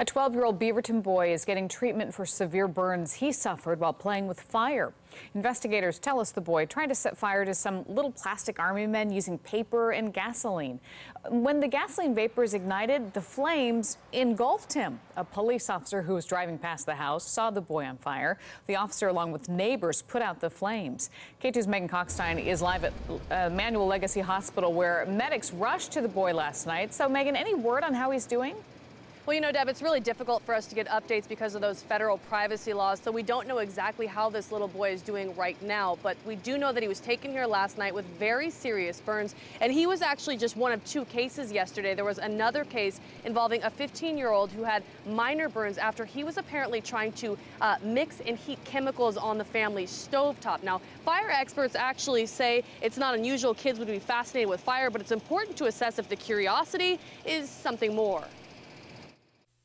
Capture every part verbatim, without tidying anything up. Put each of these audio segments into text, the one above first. A twelve-year-old Beaverton boy is getting treatment for severe burns he suffered while playing with fire. Investigators tell us the boy tried to set fire to some little plastic army men using paper and gasoline. When the gasoline vapors ignited, the flames engulfed him. A police officer who was driving past the house saw the boy on fire. The officer, along with neighbors, put out the flames. K A T U's Megan Coxstein is live at Emanuel Legacy Hospital, where medics rushed to the boy last night. So, Megan, any word on how he's doing? Well, you know, Deb, it's really difficult for us to get updates because of those federal privacy laws, so we don't know exactly how this little boy is doing right now, but we do know that he was taken here last night with very serious burns, and he was actually just one of two cases yesterday. There was another case involving a fifteen-year-old who had minor burns after he was apparently trying to uh, mix and heat chemicals on the family stovetop. Now, fire experts actually say it's not unusual. Kids would be fascinated with fire, but it's important to assess if the curiosity is something more.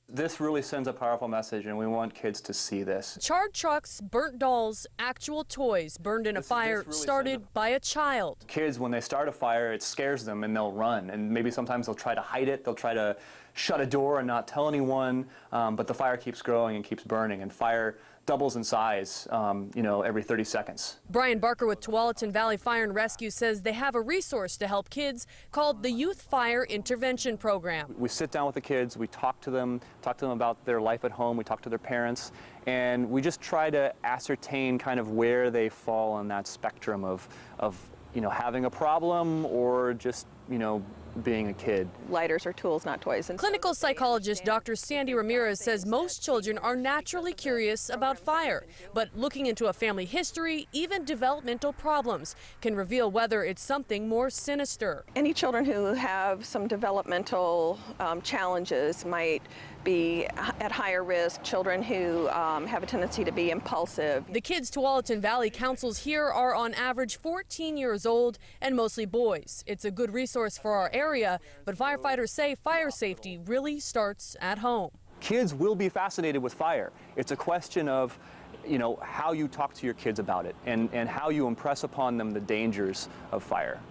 This really sends a powerful message, and we want kids to see this. Charred trucks, burnt dolls, actual toys burned in a fire started by a child. Kids, when they start a fire, it scares them and they'll run. And maybe sometimes they'll try to hide it. They'll try to shut a door and not tell anyone. Um, but the fire keeps growing and keeps burning, and fire doubles in size, um, you know, every thirty seconds. Brian Barker with Tualatin Valley Fire and Rescue says they have a resource to help kids called the Youth Fire Intervention Program. We sit down with the kids, we talk to them, talk to them about their life at home, we talk to their parents, and we just try to ascertain kind of where they fall on that spectrum of, of you know, having a problem or just, you know, being a kid. Lighters are tools, not toys. And clinical psychologist Doctor Sandy Ramirez says most children are naturally curious about fire, but looking into a family history, even developmental problems, can reveal whether it's something more sinister. Any children who have some developmental um, challenges might be at higher risk. Children who um, have a tendency to be impulsive. The kids Tualatin Valley counsels here are on average fourteen years old and mostly boys. It's a good resource for our area, but firefighters say fire safety really starts at home. Kids will be fascinated with fire. It's a question of, you know, how you talk to your kids about it and, and how you impress upon them the dangers of fire.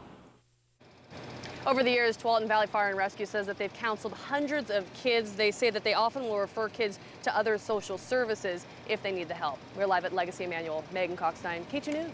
Over the years, Tualatin Valley Fire and Rescue says that they've counseled hundreds of kids. They say that they often will refer kids to other social services if they need the help. We're live at Legacy Emanuel. Megan Coxstein, K A T U News.